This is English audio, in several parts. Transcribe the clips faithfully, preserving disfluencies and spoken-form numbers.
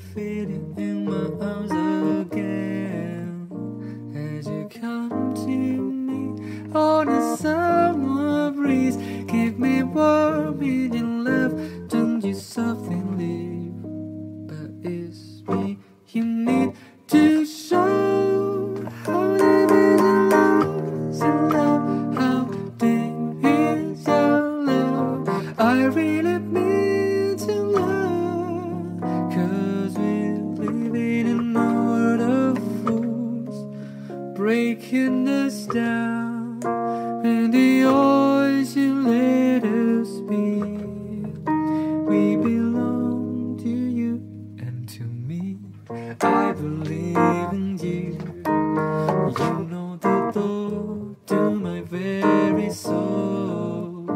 faded in my arms again. As you come to me on a summer breeze, keep me warm in your love, don't you softly leave. But it's me you need to show how living in love is in love, how deep is your love. I really mean to love, cause we're living in a world of fools, breaking us down, and the oars you let us be. We belong to you and to me. I believe in you. You know the door to my very soul.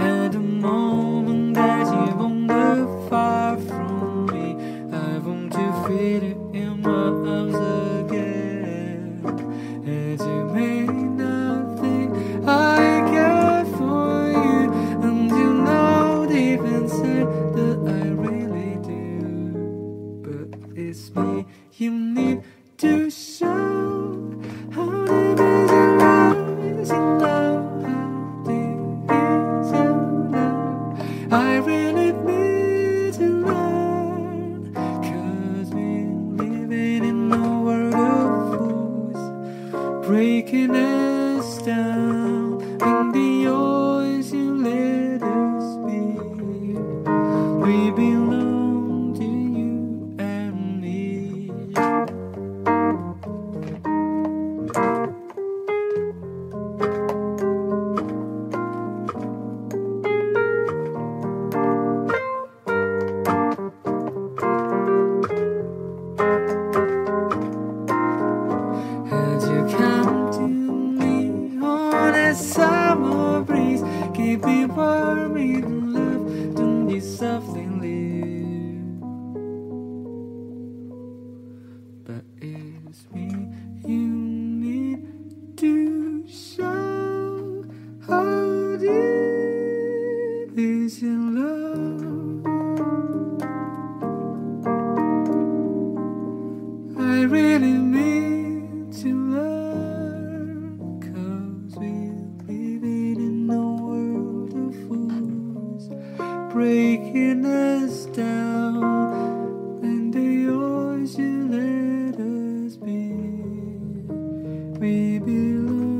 At the moment that you wander far from me, I want to feel you in my arms again. And you may not think I care for you, and you know deep inside that I really do. But it's me you need to show how deep is your love, is your love, how deep is your love. I really need to learn, cause we're living in a world of fools, breaking us down, and the oars you let us be. We belong. Summer breeze, keep me warm in love, don't you softly leave. But it's me you need to show how deep is your love. I really mean to love. Breaking us down, and the oars you let us be. We belong.